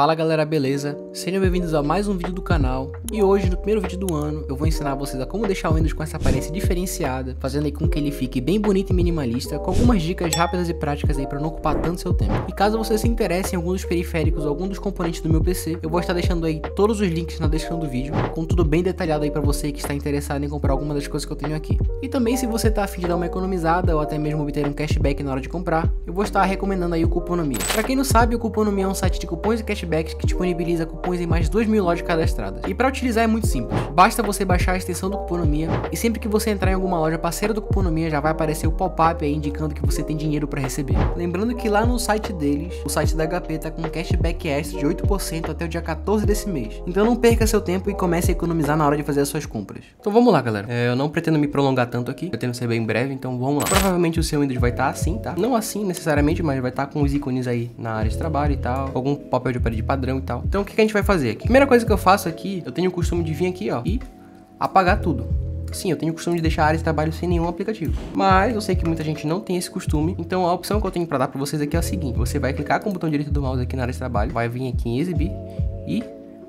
Fala galera, beleza? Sejam bem-vindos a mais um vídeo do canal. E hoje, no primeiro vídeo do ano, eu vou ensinar vocês a como deixar o Windows com essa aparência diferenciada, fazendo aí com que ele fique bem bonito e minimalista, com algumas dicas rápidas e práticas aí para não ocupar tanto seu tempo. E caso você se interesse em algum dos periféricos ou algum dos componentes do meu PC, eu vou estar deixando aí todos os links na descrição do vídeo, com tudo bem detalhado aí para você que está interessado em comprar alguma das coisas que eu tenho aqui. E também, se você está a fim de dar uma economizada ou até mesmo obter um cashback na hora de comprar, eu vou estar recomendando aí o Cuponomia. Para quem não sabe, o Cuponomia é um site de cupons e cashback que disponibiliza cupons em mais de 2.000 lojas cadastradas. E para utilizar é muito simples, basta você baixar a extensão do Cuponomia e sempre que você entrar em alguma loja parceira do Cuponomia já vai aparecer o pop-up aí indicando que você tem dinheiro para receber. Lembrando que lá no site deles, o site da HP tá com um cashback extra de 8% até o dia 14 desse mês. Então não perca seu tempo e comece a economizar na hora de fazer as suas compras. Então vamos lá galera, eu não pretendo me prolongar tanto aqui, pretendo ser bem breve, então vamos lá. Provavelmente o seu Windows vai estar assim, tá? Não assim necessariamente, mas vai estar com os ícones aí na área de trabalho e tal, algum papel de parede de padrão e tal. Então o que a gente vai fazer aqui? Primeira coisa que eu faço aqui, eu tenho o costume de vir aqui, ó, e apagar tudo. Sim, eu tenho o costume de deixar a área de trabalho sem nenhum aplicativo, mas eu sei que muita gente não tem esse costume, então a opção que eu tenho para dar para vocês aqui é a seguinte: você vai clicar com o botão direito do mouse aqui na área de trabalho, vai vir aqui em exibir e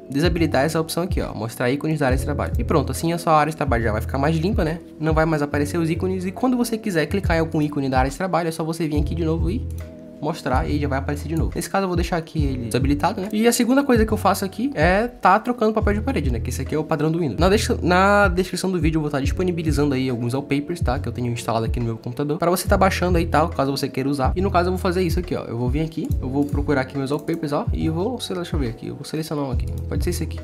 desabilitar essa opção aqui, ó, mostrar ícones da área de trabalho. E pronto, assim a sua área de trabalho já vai ficar mais limpa, né? Não vai mais aparecer os ícones, e quando você quiser clicar em algum ícone da área de trabalho, é só você vir aqui de novo e mostrar, e já vai aparecer de novo. Nesse caso eu vou deixar aqui ele desabilitado, né? E a segunda coisa que eu faço aqui é tá trocando papel de parede, né? Que esse aqui é o padrão do Windows. Na descrição do vídeo eu vou estar disponibilizando aí alguns wallpapers, tá? Que eu tenho instalado aqui no meu computador, para você tá baixando aí, tal, caso você queira usar. E no caso eu vou fazer isso aqui, ó. Eu vou vir aqui, eu vou procurar aqui meus wallpapers, ó, e eu vou, deixa eu ver aqui, eu vou selecionar um aqui. Pode ser esse aqui.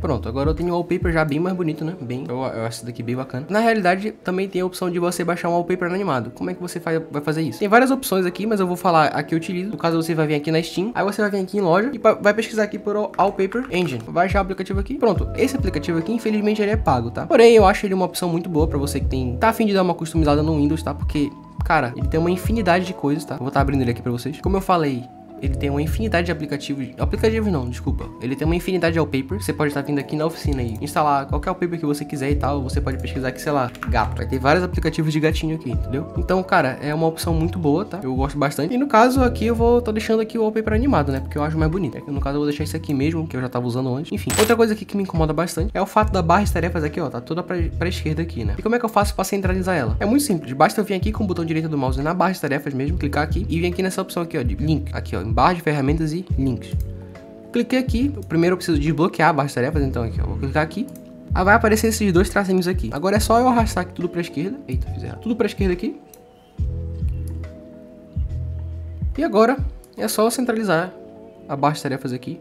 Pronto, agora eu tenho um wallpaper já bem mais bonito, né? Bem, eu acho isso daqui bem bacana. Na realidade, também tem a opção de você baixar um wallpaper animado. Como é que você vai fazer isso? Tem várias opções aqui, mas eu vou falar a que eu utilizo. No caso, você vai vir aqui na Steam, aí você vai vir aqui em loja e vai pesquisar aqui por Wallpaper Engine. Vai achar o aplicativo aqui. Pronto, esse aplicativo aqui, infelizmente, ele é pago, tá? Porém, eu acho ele uma opção muito boa pra você que tá a fim de dar uma customizada no Windows, tá? Porque, cara, ele tem uma infinidade de coisas, tá? Eu vou estar abrindo ele aqui pra vocês. Como eu falei, ele tem uma infinidade de aplicativos. Aplicativos não, desculpa. Ele tem uma infinidade de wallpaper. Você pode estar vindo aqui na oficina e instalar qualquer wallpaper que você quiser e tal. Você pode pesquisar aqui, sei lá, gato. Vai ter vários aplicativos de gatinho aqui, entendeu? Então, cara, é uma opção muito boa, tá? Eu gosto bastante. E no caso aqui eu vou tô deixando aqui o wallpaper animado, né? Porque eu acho mais bonito. No caso eu vou deixar isso aqui mesmo, que eu já tava usando antes. Enfim, outra coisa aqui que me incomoda bastante é o fato da barra de tarefas aqui, ó, tá toda pra esquerda aqui, né? E como é que eu faço pra centralizar ela? É muito simples. Basta eu vir aqui com o botão direito do mouse na barra de tarefas mesmo, clicar aqui e vir aqui nessa opção aqui, ó, de link. Aqui, ó, barra de ferramentas e links. Cliquei aqui, primeiro eu preciso desbloquear a barra de tarefas, então aqui, ó, vou clicar aqui. Aí vai aparecer esses dois tracinhos aqui. Agora é só eu arrastar aqui tudo pra esquerda. Eita, fizeram tudo pra esquerda aqui. E agora é só eu centralizar a barra de tarefas aqui,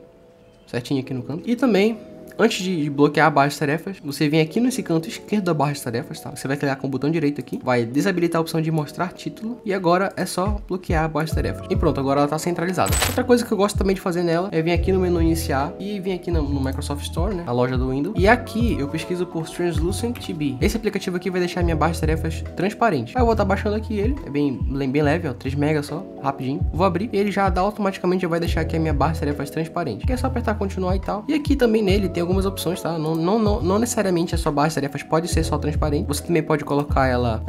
certinho aqui no canto. E também, antes de bloquear a barra de tarefas, você vem aqui nesse canto esquerdo da barra de tarefas, tá? Você vai clicar com o botão direito aqui, vai desabilitar a opção de mostrar título, e agora é só bloquear a barra de tarefas. E pronto, agora ela tá centralizada. Outra coisa que eu gosto também de fazer nela é vir aqui no menu iniciar e vir aqui no Microsoft Store, né? A loja do Windows. E aqui eu pesquiso por TranslucentTB. Esse aplicativo aqui vai deixar minha barra de tarefas transparente. Aí eu vou estar baixando aqui ele, é bem leve, ó, 3 MB só, rapidinho. Vou abrir e ele já dá automaticamente, já vai deixar aqui a minha barra de tarefas transparente. Que é só apertar continuar e tal. E aqui também nele tem algumas opções, tá? Não necessariamente a sua barra de tarefas pode ser só transparente. Você também pode colocar ela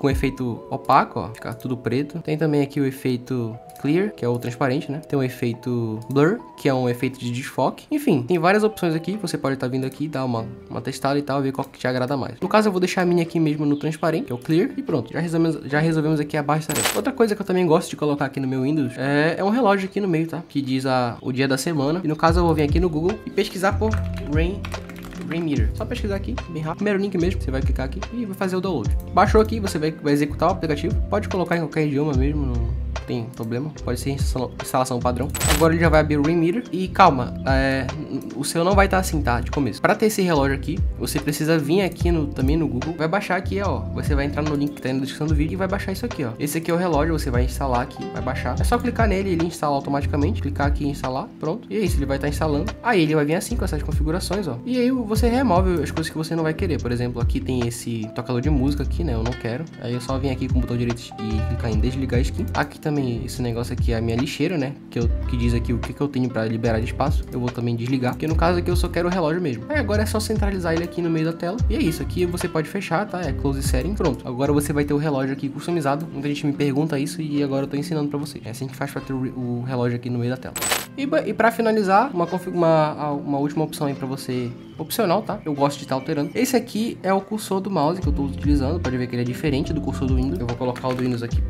com efeito opaco, ó, ficar tudo preto. Tem também aqui o efeito clear, que é o transparente, né? Tem o efeito blur, que é um efeito de desfoque. Enfim, tem várias opções aqui. Você pode estar vindo aqui e dar uma testada e tal, ver qual que te agrada mais. No caso, eu vou deixar a minha aqui mesmo no transparente, que é o clear, e pronto. Já resolvemos aqui a barra de tarefas. Outra coisa que eu também gosto de colocar aqui no meu Windows é um relógio aqui no meio, tá? Que diz o dia da semana. E no caso, eu vou vir aqui no Google e pesquisar por Rainmeter. Só pesquisar aqui, bem rápido. Primeiro link mesmo, você vai clicar aqui e vai fazer o download. Baixou aqui, você vai executar o aplicativo. Pode colocar em qualquer idioma mesmo, não tem problema. Pode ser instalação padrão. Agora ele já vai abrir o Rainmeter. E calma, o seu não vai estar assim, tá? De começo. Para ter esse relógio aqui, você precisa vir aqui também no Google. Vai baixar aqui, ó. Você vai entrar no link que tá aí na descrição do vídeo e vai baixar isso aqui, ó. Esse aqui é o relógio, você vai instalar aqui, vai baixar. É só clicar nele, ele instala automaticamente. Clicar aqui em instalar, pronto. E é isso, ele vai estar instalando. Aí ele vai vir assim com essas configurações, ó. E aí você remove as coisas que você não vai querer. Por exemplo, aqui tem esse tocador de música aqui, né? Eu não quero. Aí eu só vim aqui com o botão direito e clicar em desligar a skin. Aqui também também esse negócio aqui, a minha lixeira, né? Que diz aqui o que, eu tenho para liberar de espaço. Eu vou também desligar, porque no caso aqui eu só quero o relógio mesmo. Aí agora é só centralizar ele aqui no meio da tela. E é isso, aqui você pode fechar, tá? É close setting, pronto. Agora você vai ter o relógio aqui customizado. Muita gente me pergunta isso e agora eu tô ensinando pra vocês. É assim que faz pra ter o relógio aqui no meio da tela. E pra finalizar, uma última opção aí pra você, opcional, tá? Eu gosto de estar alterando. Esse aqui é o cursor do mouse que eu tô utilizando. Pode ver que ele é diferente do cursor do Windows. Eu vou colocar o do Windows aqui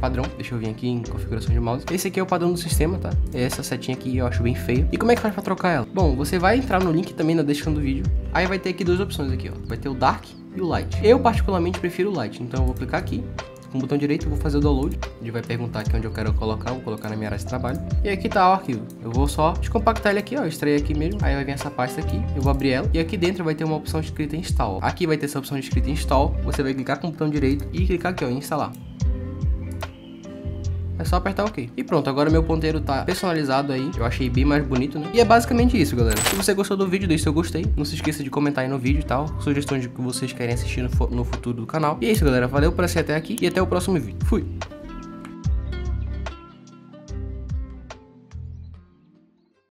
padrão. Deixa eu vir aqui em configuração de mouse. Esse aqui é o padrão do sistema, tá? Essa setinha aqui eu acho bem feia. E como é que faz pra trocar ela? Bom, você vai entrar no link também na descrição do vídeo. Aí vai ter aqui duas opções aqui, ó. Vai ter o Dark e o Light. Eu particularmente prefiro o Light, então eu vou clicar aqui. Com o botão direito eu vou fazer o download. Ele vai perguntar aqui onde eu quero colocar. Vou colocar na minha área de trabalho. E aqui tá o arquivo. Eu vou só descompactar ele aqui, ó. Extrair aqui mesmo. Aí vai vir essa pasta aqui. Eu vou abrir ela. E aqui dentro vai ter uma opção escrita Install. Aqui vai ter essa opção escrita Install. Você vai clicar com o botão direito e clicar aqui, ó, em instalar. É só apertar OK. E pronto, agora meu ponteiro tá personalizado aí. Eu achei bem mais bonito, né? E é basicamente isso, galera. Se você gostou do vídeo, deixe seu gostei. Não se esqueça de comentar aí no vídeo e tal. Sugestões de que vocês querem assistir no futuro do canal. E é isso, galera. Valeu por assistir até aqui e até o próximo vídeo. Fui!